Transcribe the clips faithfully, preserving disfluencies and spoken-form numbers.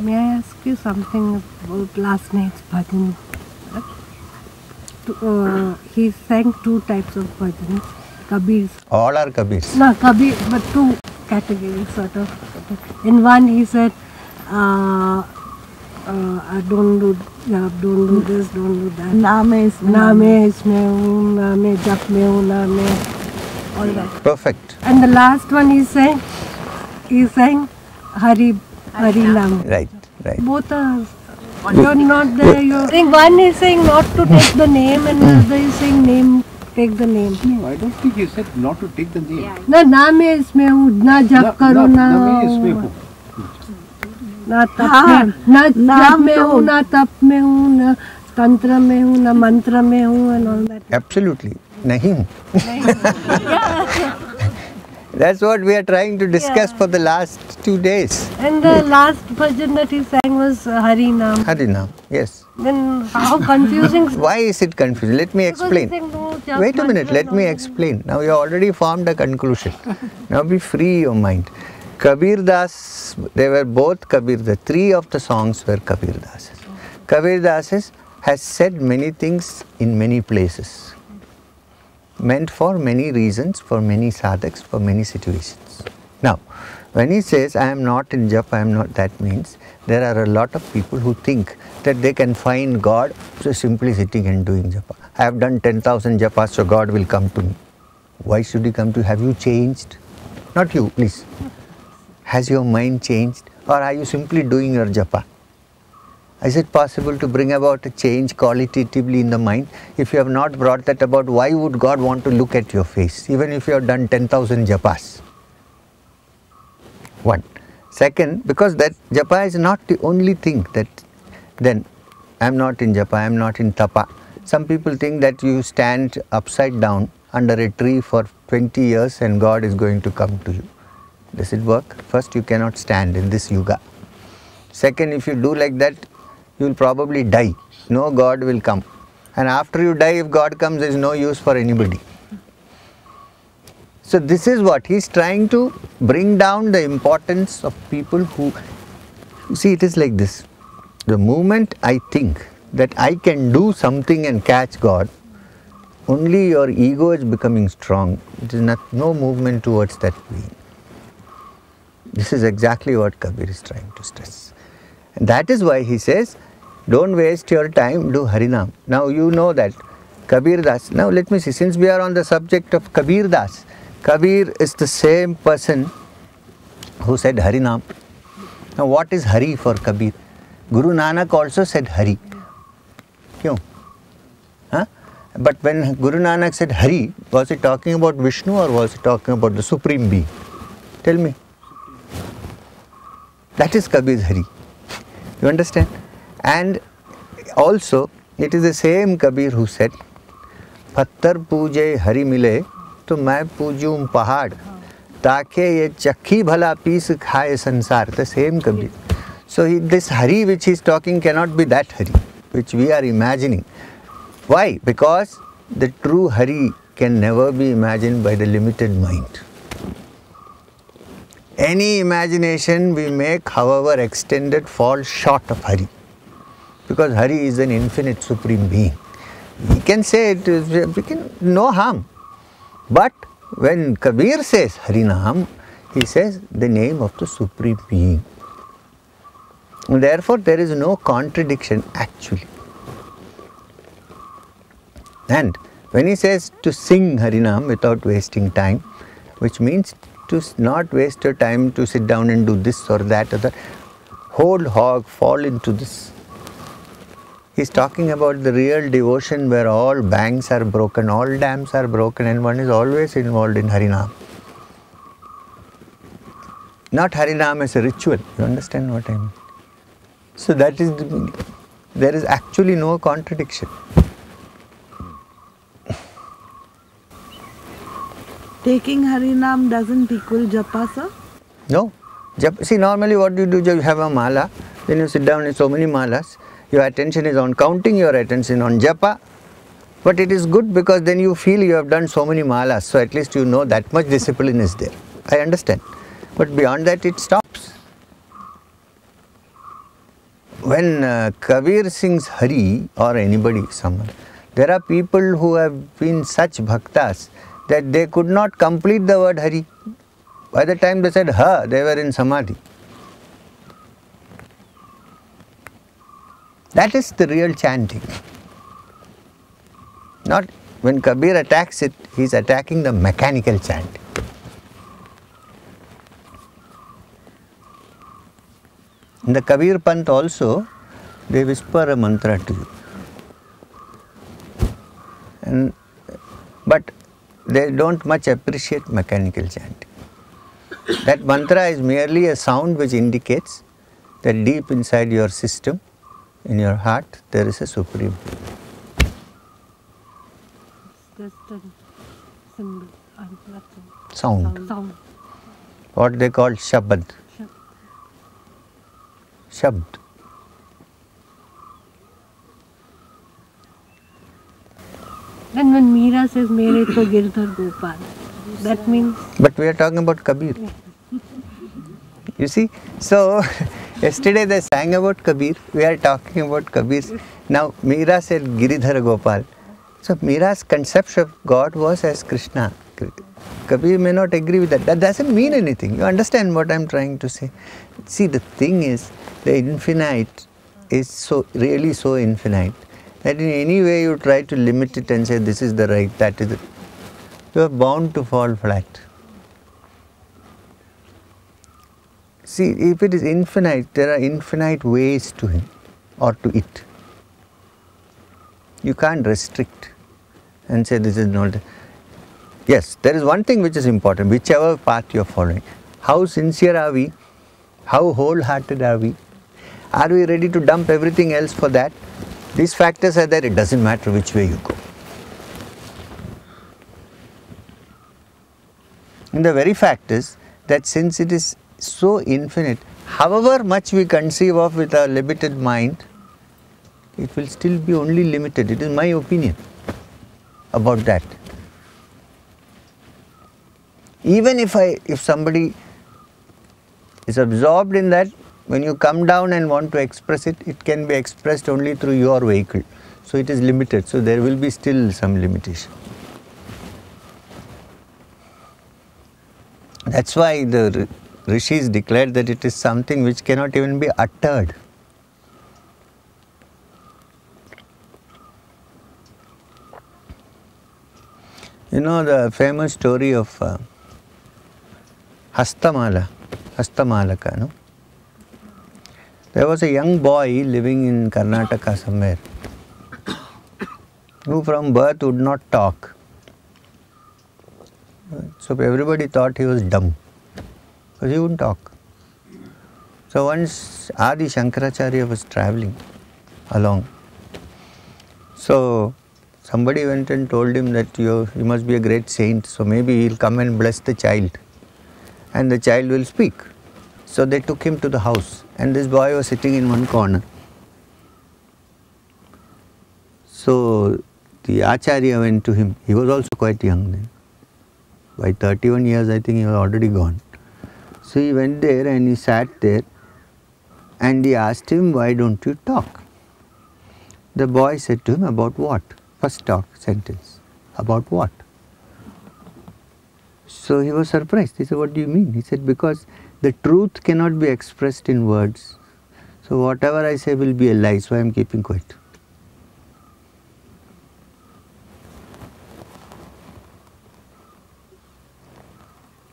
May I ask you something about last night's bhajan? Uh, he sang two types of bhajans, Kabirs. All are Kabirs. No, Kabir, but two categories sort of. Sort of. In one he said, uh, uh, don't do, uh, don't do this, don't do that. Naam hai isme, naam hai isme, naam hai jap mein, naam hai, all that. Perfect. And the last one he sang, he sang Hari. Hari Nam. Right, right. Both are, you're not there, you're saying, one is saying not to take the name and the other is saying name, take the name. No, I don't think you said not to take the name. Na naam hai isme hu, na jap karo, na jap mein hu, na tap mein hu, na tantra mein hu, na mantra mein hu and all that. Absolutely. Nahi. That's what we are trying to discuss yeah. for the last two days. And the last bhajan that he sang was uh, Hari Nam. Hari Nam, yes. Then how confusing. Why is it confusing? Let me explain. No, Wait a minute, let me explain. Now you already formed a conclusion. Now be free your mind. Kabir Das, they were both Kabir Das. Three of the songs were Kabir Das's. Kabir Das has said many things in many places. Meant for many reasons, for many sadhaks, for many situations. Now, when he says, I am not in japa, I am not, that means there are a lot of people who think that they can find God so simply sitting and doing japa. I have done ten thousand japas, so God will come to me. Why should he come to you? Have you changed? Not you, please. Has your mind changed or are you simply doing your japa? Is it possible to bring about a change qualitatively in the mind? If you have not brought that about, why would God want to look at your face, even if you have done ten thousand japas? One. Second, because that japa is not the only thing that, then, I am not in japa, I am not in tapa. Some people think that you stand upside down under a tree for twenty years and God is going to come to you. Does it work? First, you cannot stand in this yuga. Second, if you do like that, you will probably die. No God will come. And after you die, if God comes, there is no use for anybody. So this is what he is trying to bring down, the importance of people who... See, it is like this. The moment I think that I can do something and catch God, only your ego is becoming strong. It is not, no movement towards that being. This is exactly what Kabir is trying to stress. And that is why he says, don't waste your time, do Harinam. Now you know that Kabir Das, now let me see, since we are on the subject of Kabir Das, Kabir is the same person who said Harinam. Now what is Hari for Kabir? Guru Nanak also said Hari. Why? Huh? But when Guru Nanak said Hari, was he talking about Vishnu or was he talking about the Supreme Being? Tell me. That is Kabir's Hari. You understand? And also, it is the same Kabir who said, Pattar pooje hari mile, to main poojum pahad, taake ye chakhi bhala pees khaye sansar. The same Kabir. So he, this Hari which he is talking cannot be that Hari, which we are imagining. Why? Because the true Hari can never be imagined by the limited mind. Any imagination we make, however extended, falls short of Hari. Because Hari is an infinite supreme being. We can say it, we can, no harm. But when Kabir says Harinam, he says the name of the supreme being. And therefore, there is no contradiction actually. And when he says to sing Harinam without wasting time, which means to not waste your time to sit down and do this or that or that. Whole hog fall into this. He's talking about the real devotion where all banks are broken, all dams are broken and one is always involved in Harinam. Not Harinam as a ritual, you understand what I mean? So that is the meaning. There is actually no contradiction. Taking Harinam doesn't equal japa, sir? No. See, normally what do you do? You have a mala, then you sit down in so many malas. Your attention is on counting, your attention on japa. But it is good because then you feel you have done so many malas. So at least you know that much discipline is there. I understand. But beyond that, it stops. when uh, Kabir sings Hari or anybody, someone, there are people who have been such bhaktas that they could not complete the word Hari. By the time they said Ha, they were in samadhi. That is the real chanting. Not when Kabir attacks it, he is attacking the mechanical chant. In the Kabir-pant also, they whisper a mantra to you. And, but they don't much appreciate mechanical chanting. That mantra is merely a sound which indicates that deep inside your system, in your heart, there is a supreme symbol. Sound. Sound. What they call shabad. Shabd. Then when Meera says Mere to Giridhar Gopal, that means… But we are talking about Kabir. You see, so yesterday they sang about Kabir, we are talking about Kabir. Now Meera said Giridhar Gopal. So Meera's conception of God was as Krishna. Kabir may not agree with that. That doesn't mean anything. You understand what I am trying to say. See, the thing is, the infinite is so really so infinite that in any way you try to limit it and say this is the right, that is it. You are bound to fall flat. See, if it is infinite, there are infinite ways to him or to it. You can't restrict and say this is not. Yes, there is one thing which is important, whichever path you are following. How sincere are we? How wholehearted are we? Are we ready to dump everything else for that? These factors are there, it doesn't matter which way you go. And the very fact is that since it is so infinite, however much we conceive of with our limited mind, it will still be only limited. It is my opinion about that. Even if I, if somebody is absorbed in that, when you come down and want to express it, it can be expressed only through your vehicle. So it is limited. So there will be still some limitation. That's why the Rishis declared that it is something which cannot even be uttered. You know the famous story of uh, Hastamala, Hastamalaka, no? There was a young boy living in Karnataka somewhere who from birth would not talk. So everybody thought he was dumb because he wouldn't talk. So once Adi Shankaracharya was traveling along, so somebody went and told him that you, you must be a great saint, so maybe he'll come and bless the child and the child will speak. So they took him to the house and this boy was sitting in one corner. So the Acharya went to him. He was also quite young then. By thirty-one years I think he was already gone. So he went there and he sat there and he asked him, why don't you talk? The boy said to him, about what? First talk sentence, about what? So he was surprised. He said, what do you mean? He said, because the truth cannot be expressed in words. So whatever I say will be a lie, so I am keeping quiet.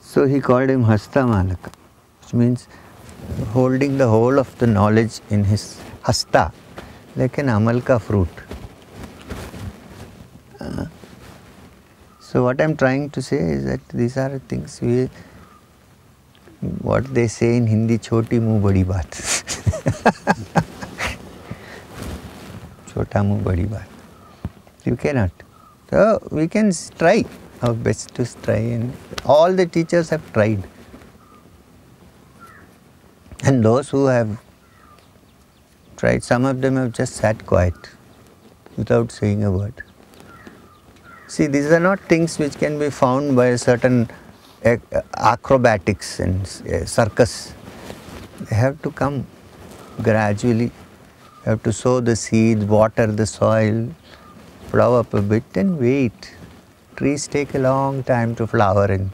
So he called him Hastamalaka, which means holding the whole of the knowledge in his hasta, like an amalka fruit. Uh, so what I am trying to say is that these are things we, what they say in Hindi, choti muh badi baat. Chota muh badi baat. You cannot. So we can try our best to try, and all the teachers have tried. And those who have tried, some of them have just sat quiet without saying a word. See, these are not things which can be found by a certain acrobatics and circus. They have to come gradually You have to sow the seed, water the soil, plow up a bit and wait. Trees take a long time to flower and